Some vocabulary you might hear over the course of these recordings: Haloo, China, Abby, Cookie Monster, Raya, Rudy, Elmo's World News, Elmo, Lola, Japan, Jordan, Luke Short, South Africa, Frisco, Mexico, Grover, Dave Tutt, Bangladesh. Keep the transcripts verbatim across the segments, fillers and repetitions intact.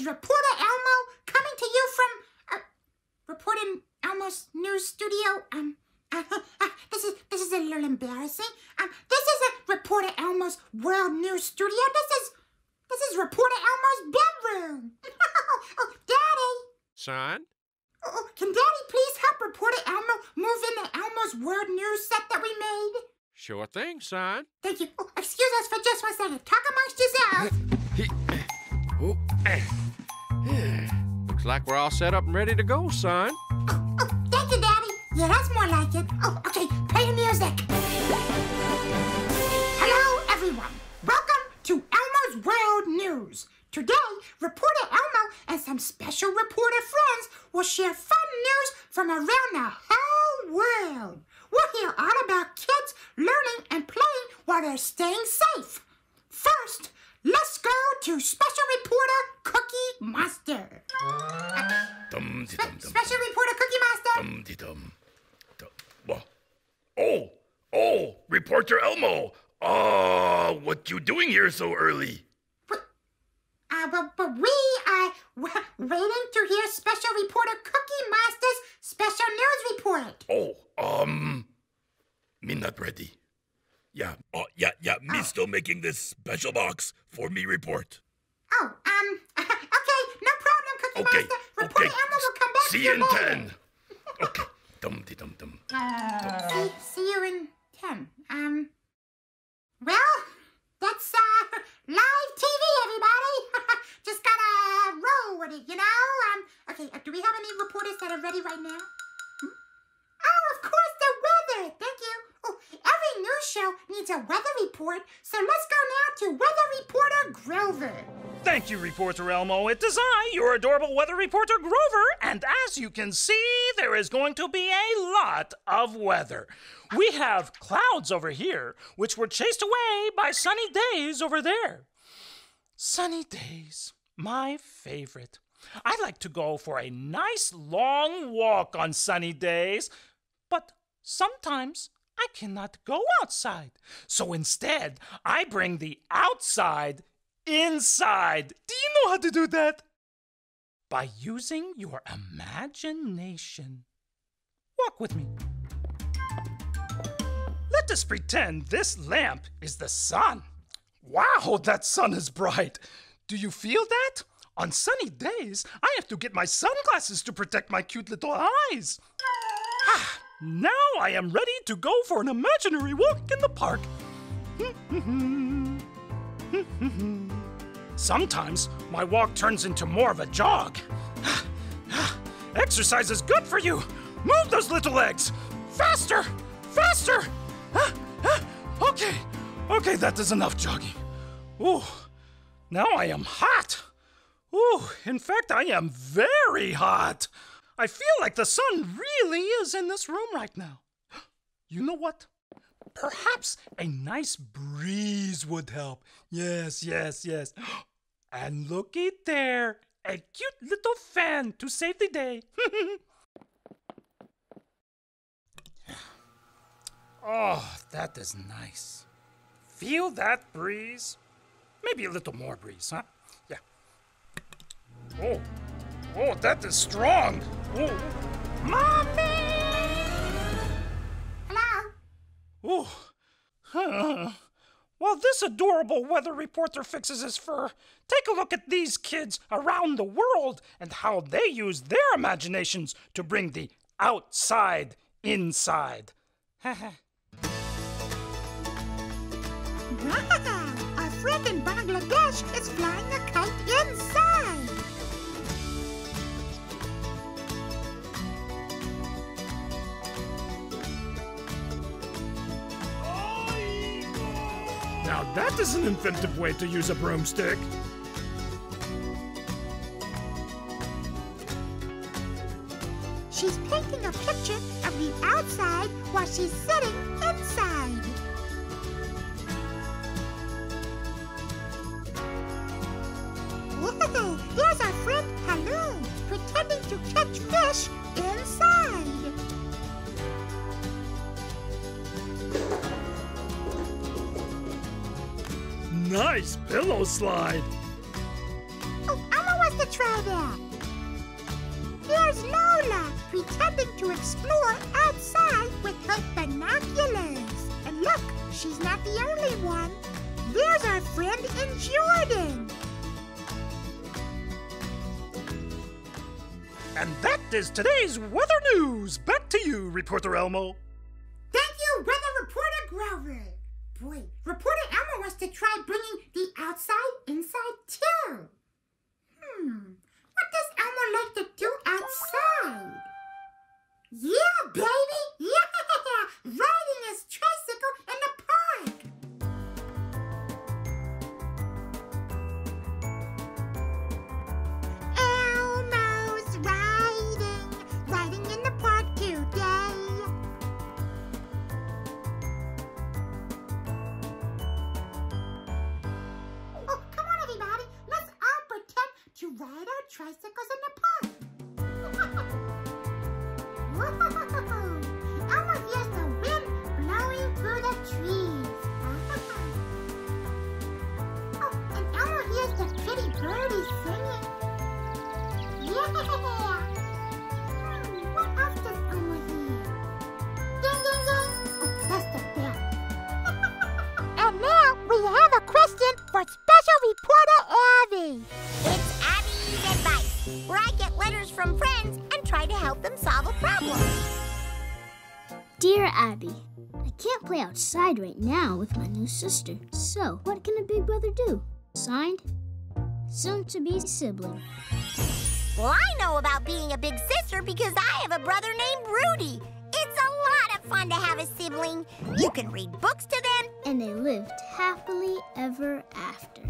is reporter Elmo coming to you from uh, reporting Elmo's news studio. Um, uh, uh, this is this is a little embarrassing. Um, this isn't reporter Elmo's World News Studio. This is this is reporter Elmo's bedroom. oh, oh, Daddy. Son. Oh, can Daddy please help reporter Elmo move into Elmo's World News set that we made? Sure thing, son. Thank you. Oh, excuse us for just one second. Talk amongst yourselves. oh, eh. Looks like we're all set up and ready to go, son. Oh, oh, thank you, Daddy. Yeah, that's more like it. Oh, okay. Play the music. Hello, everyone. Welcome to Elmo's World News. Today, reporter Elmo and some special reporter friends will share fun news from around the whole world. We'll hear all about kids learning and playing while they're staying safe. First, let's go to special reporter Cookie Monster. Uh, dum, de, dum, dum, special reporter Cookie Monster. Dum, de, dum, dum. Oh, oh, reporter Elmo. Uh, what you doing here so early? Uh, but, but we are waiting to hear special reporter Cookie Monster's special news report. Oh, um, me not ready. Yeah, oh, yeah, yeah, me oh. still making this special box for me report. Oh, um, uh, okay, no problem, Cookie okay, Monster. Reporter okay. Elmo will come back see to you in ten. okay, dum-de-dum-dum. -dum. Uh, see, see you in ten. Um, well, that's, uh, live T V, everybody. Just gotta roll with it, you know? Um, okay, uh, do we have any reporters that are ready right now? Hmm? Oh, of course, the weather. Thank you. Oh, every news show needs a weather report, so let's go now to weather reporter Grover. Thank you, reporter Elmo. It is I, your adorable weather reporter Grover, and as you can see, there is going to be a lot of weather. We have clouds over here, which were chased away by sunny days over there. Sunny days, my favorite. I like to go for a nice long walk on sunny days, but sometimes I cannot go outside. So instead, I bring the outside inside. Do you know how to do that? By using your imagination. Walk with me. Let us pretend this lamp is the sun. Wow, that sun is bright. Do you feel that? On sunny days, I have to get my sunglasses to protect my cute little eyes. Ah, now I am ready to go for an imaginary walk in the park. Sometimes my walk turns into more of a jog. Exercise is good for you. Move those little legs. Faster, faster. Okay, okay, that is enough jogging. Ooh, now I am hot. Ooh, in fact, I am very hot. I feel like the sun really is in this room right now. You know what? Perhaps a nice breeze would help. Yes, yes, yes. And looky there, a cute little fan to save the day. Oh, that is nice. Feel that breeze? Maybe a little more breeze, huh? Oh, oh, that is strong. Oh, Mommy! Hello? Oh, huh. While this adorable weather reporter fixes his fur, take a look at these kids around the world and how they use their imaginations to bring the outside inside. Haha. Raya, our friend in Bangladesh is flying a kite inside. Now that is an inventive way to use a broomstick. She's painting a picture of the outside while she's sitting inside. Whoa, there's our friend Haloo pretending to catch fish inside. Nice pillow slide. Oh, Elmo wants to Lola there. There's Lola pretending to explore outside with her binoculars. And look, she's not the only one. There's our friend in Jordan. And that is today's weather news. Back to you, Reporter Elmo. Thank you, Weather Reporter Grover. Boy, Reporter Elmo wants to try bringing the outside inside too. Hmm, what does Elmo like to do outside? Yeah, baby, yeah, riding his tricycle in the park. To ride our tricycles in the park. Whoa! Elmo hears the wind blowing through the trees. Oh, and Elmo hears the pretty birdies singing. Yeah! Hmm, what else does Elmo hear? Ding, ding, ding! Oh, that's the bell. And now we have a question for Special Reporter Abby. It's Advice, where I get letters from friends and try to help them solve a problem. Dear Abby, I can't play outside right now with my new sister, so what can a big brother do? Signed, soon-to-be sibling. Well, I know about being a big sister because I have a brother named Rudy. It's a lot of fun to have a sibling. You can read books to them. And they lived happily ever after.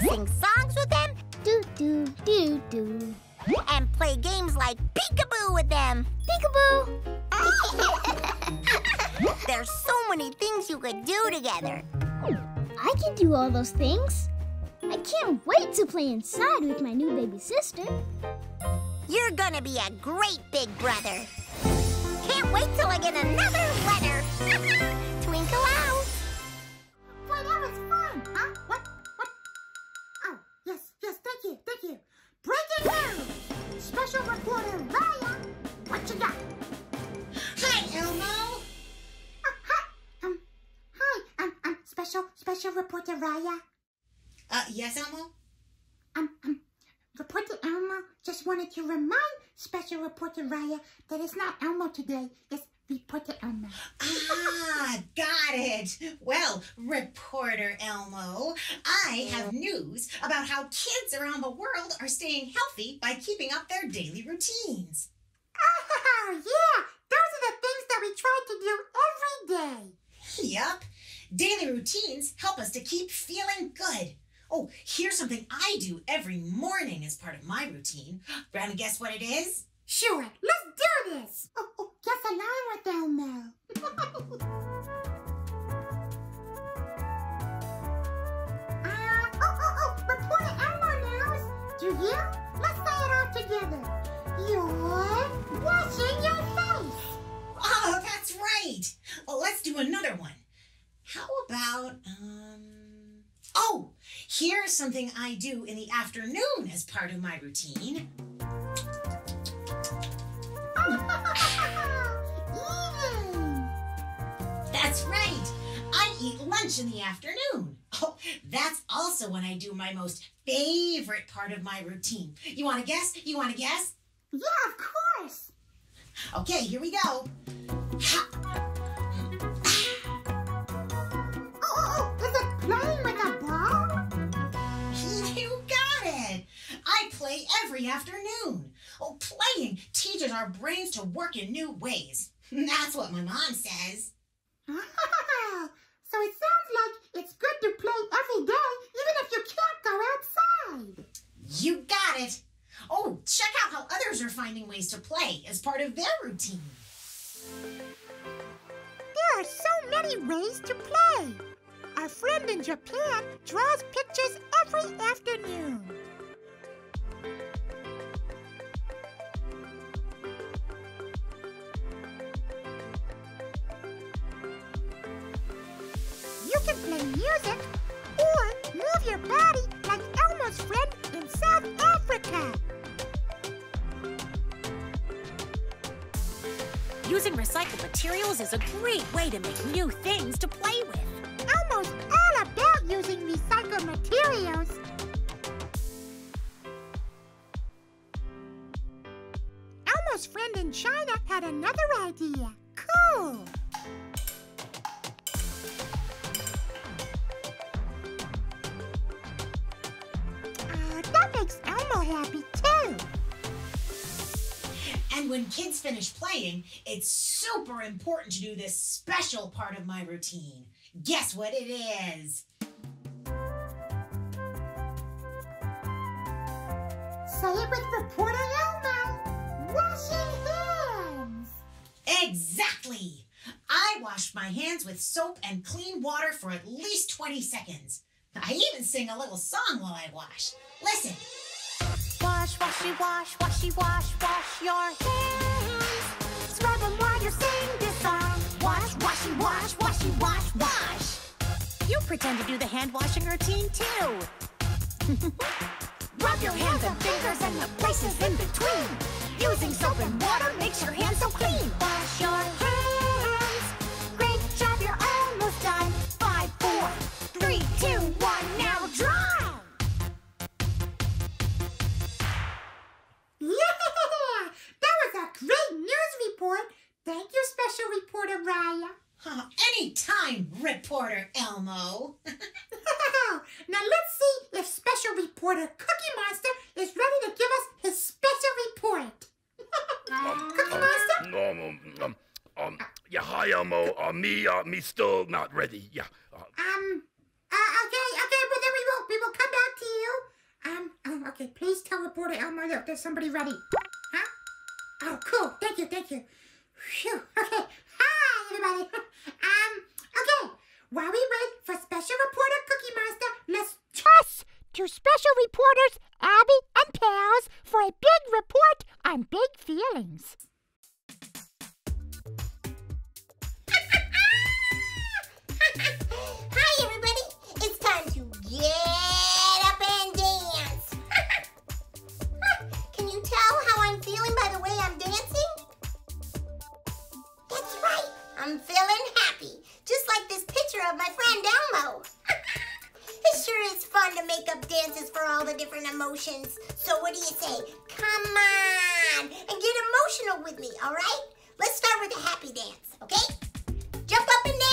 Sing songs with them. Do, do, do, do. And play games like peekaboo with them. Peekaboo! There's so many things you could do together. I can do all those things. I can't wait to play inside with my new baby sister. You're gonna be a great big brother. Can't wait till I get another letter. Twinkle out. Boy, that was fun, huh? What? Yes, yes, thank you, thank you. Breaking news! Special reporter Raya, what you got? Hi, Elmo. Oh, hi, um, hi, um, um, special, special reporter Raya. Uh, yes, Elmo? Um, um, reporter Elmo just wanted to remind special reporter Raya that it's not Elmo today, it's Reporter Elmo. Ah, got it. Well, Reporter Elmo, I have news about how kids around the world are staying healthy by keeping up their daily routines. Oh, yeah. Those are the things that we try to do every day. Yep. Daily routines help us to keep feeling good. Oh, here's something I do every morning as part of my routine. Wanna guess what it is? Sure, let's do this! Oh, oh, guess along with Elmo. uh, oh, oh, oh, Reporter Elmo knows. Do you? Let's say it all together. You're washing your face. Oh, that's right. Well, let's do another one. How about, um... oh, here's something I do in the afternoon as part of my routine. Eating! That's right. I eat lunch in the afternoon. Oh, that's also when I do my most favorite part of my routine. You want to guess? You want to guess? Yeah, of course. Okay, here we go. Ha. Oh, oh, oh, is it playing with a ball? You got it. I play every afternoon. Oh, playing teaches our brains to work in new ways. That's what my mom says. Oh, so it sounds like it's good to play every day, even if you can't go outside. You got it. Oh, check out how others are finding ways to play as part of their routine. There are so many ways to play. Our friend in Japan draws pictures every afternoon. You can play music or move your body like Elmo's friend in South Africa. Using recycled materials is a great way to make new things to play with. Elmo's all about using recycled materials. Elmo's friend in China had another idea. Cool! Uh, that makes Elmo happy, too. And when kids finish playing, it's super important to do this special part of my routine. Guess what it is? Say it with reporter Elmo. Washing hands. Exactly. I wash my hands with soap and clean water for at least twenty seconds. I even sing a little song while I wash. Listen. Wash, washy, wash, washy, wash, wash your hands. Scrub them while you sing this song. Wash, washy, wash, washy, wash, wash. You pretend to do the hand washing routine too. Rub your hands and fingers and the places in between. Using soap and water makes your hands so clean. Wash your hands. Great job, you're almost done. Five, four, three, two, one, now dry. Great news report. Thank you, special reporter Raya. Oh, anytime, reporter Elmo. Now let's see if special reporter Cookie Monster is ready to give us his special report. um, Cookie Monster? Um, um, um, yeah, hi, Elmo. Uh, me, uh, me still not ready. Yeah. Uh, um, uh, okay, okay, well then we will, we will come back to you. Um, oh, okay, please tell reporter Elmo that there's somebody ready. Huh? Oh, cool. Thank you, thank you. Phew. Okay. Hi, everybody. um, okay. While we wait for special reporter Cookie Monster, let's toss to special reporters Abby and Pals for a big report on big feelings. Hi, everybody. It's time to get up and dance. Can you tell how I'm feeling by the way I'm dancing? That's right, I'm feeling happy, just like this picture of my friend Elmo. It sure is fun to make up dances for all the different emotions. So what do you say? Come on and get emotional with me, all right? Let's start with the happy dance, okay? Jump up and down.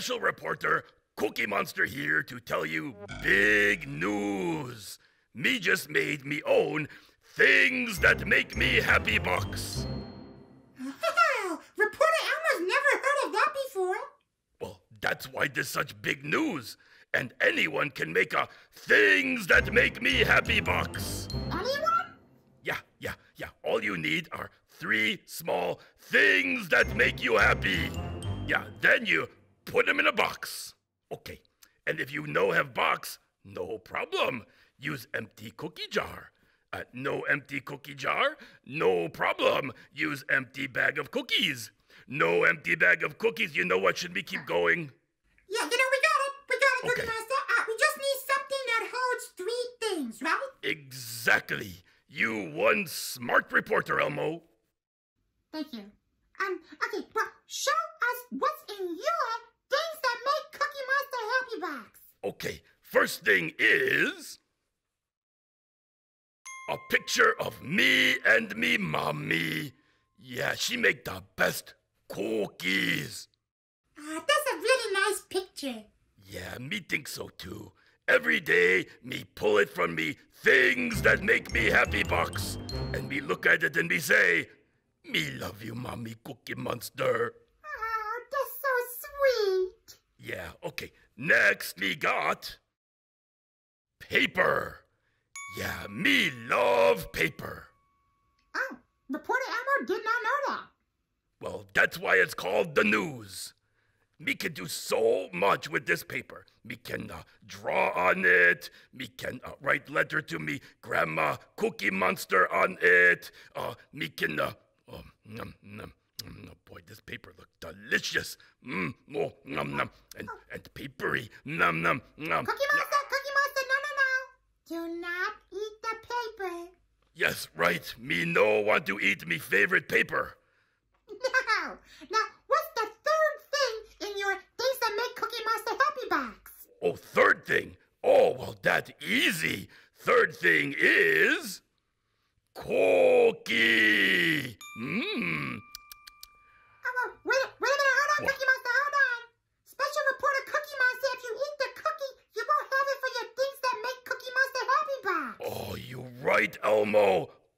special reporter Cookie Monster here to tell you big news. Me just made me own Things That Make Me Happy box. Wow, reporter Elmo's never heard of that before. Well, that's why this is such big news. And anyone can make a Things That Make Me Happy box. Anyone? Yeah, yeah, yeah. All you need are three small things that make you happy. Yeah, then you put them in a box. Okay, and if you no have box, no problem. Use empty cookie jar. Uh, no empty cookie jar, no problem. Use empty bag of cookies. No empty bag of cookies. You know what? Should we keep going? Yeah, you know, we got it. We got it, Cookie okay. Master. Uh, we just need something that holds three things, right? Exactly. You one smart reporter, Elmo. Thank you. Um, okay, well, show us what's in your Things That Make Cookie Monster Happy box. Okay, first thing is a picture of me and me mommy. Yeah, she make the best cookies. Ah, uh, that's a really nice picture. Yeah, me think so too. Every day, me pull it from me Things That Make Me Happy box. And me look at it and me say, me love you, Mommy Cookie Monster. Oh, that's so sweet. Yeah, okay. Next, me got paper. Yeah, me love paper. Oh, reporter Elmo did not know that. Well, that's why it's called the news. Me can do so much with this paper. Me can uh, draw on it. Me can uh, write letter to me Grandma Cookie Monster on it. Uh, me can, uh, oh, nom, nom, nom. Boy, this paper looks delicious. Mm, oh, nom, nom, and, oh. and papery. Nom, nom, nom. Cookie Monster, nom. Cookie Monster, no, no, no. Do not eat the paper. Yes, right. Me no want to eat me favorite paper. No. Now, what's the third thing in your Things That Make Cookie Monster Happy box? Oh, third thing? Oh, well, that's easy. Third thing is cookie. Mmm. Oh, well, wait, wait a minute. Hold on, what? Cookie Monster. Hold on. Special reporter Cookie Monster, if you eat the cookie, you won't have it for your Things That Make Cookie Monster Happy box. Oh, you're right, Elmo.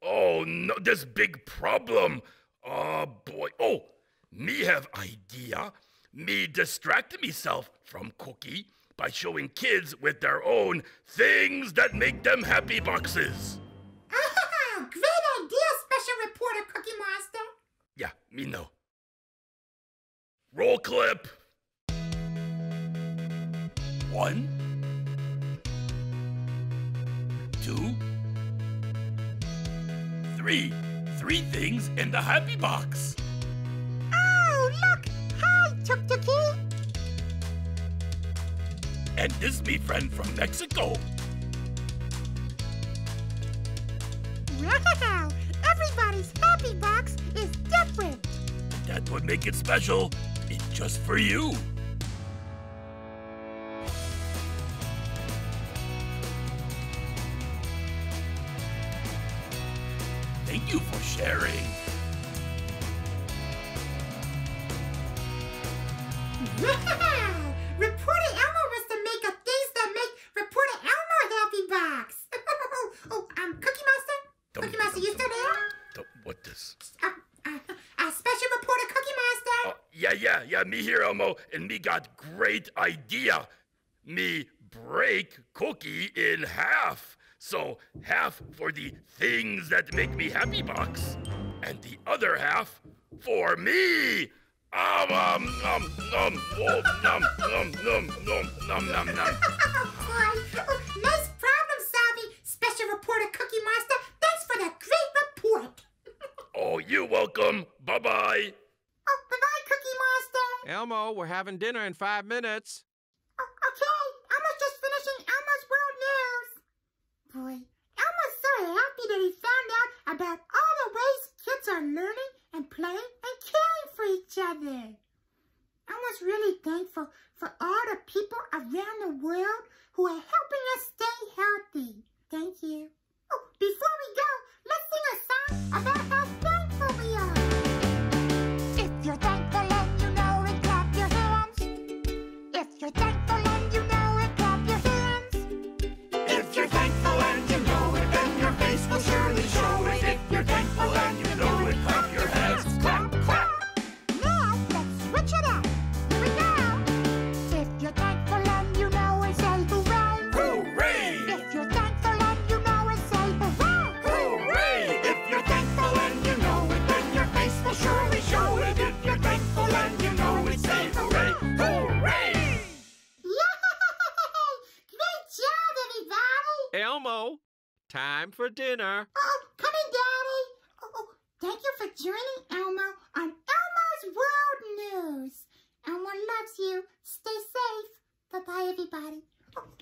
Oh, no, this big problem. Oh, boy. Oh, me have idea. Me distract myself from cookie by showing kids with their own Things That Make Them Happy boxes. Ah, great idea, special reporter Cookie Monster. Yeah, me know. Roll clip. One. Two. Three. Three things in the happy box. Oh, look! Hi, Tuk-Tukie. And this is me friend from Mexico. Wow! Everybody's happy box is different. That would make it special. It's just for you. Thank you for sharing. Wow! Reporter Elmo wants to make a Things That Make Reporter Elmo Happy box. Oh, um, Cookie Monster? Don't, Cookie Monster, don't, you still there? What this? Uh, uh, uh, special reporter Cookie Monster. Uh, yeah, yeah, yeah, me here, Elmo, and me got great idea. Me break cookie in half. So, half for the Things That Make Me Happy box, and the other half for me. Um, um, um, um, oh, num, num, num, num, num, num, num. Oh, boy. Oh, nice problem solving, special reporter Cookie Monster. Thanks for that great report. Oh, you're welcome. Bye-bye. Oh, bye-bye, Cookie Monster. Elmo, we're having dinner in five minutes. Oh, okay. Elmo's just finishing Elmo's World News. Boy, Elmo's so happy that he found out about all the ways kids are learning and playing and caring for each other. Elmo's really thankful for all the people around the world who are helping us stay healthy. Thank you. Oh, before we go, let's sing a song about how thankful we are. If you're thankful and you know it, clap your hands. Time for dinner. Oh, come in, Daddy. Oh, oh, thank you for joining Elmo on Elmo's World News. Elmo loves you. Stay safe. Bye-bye, everybody. Oh.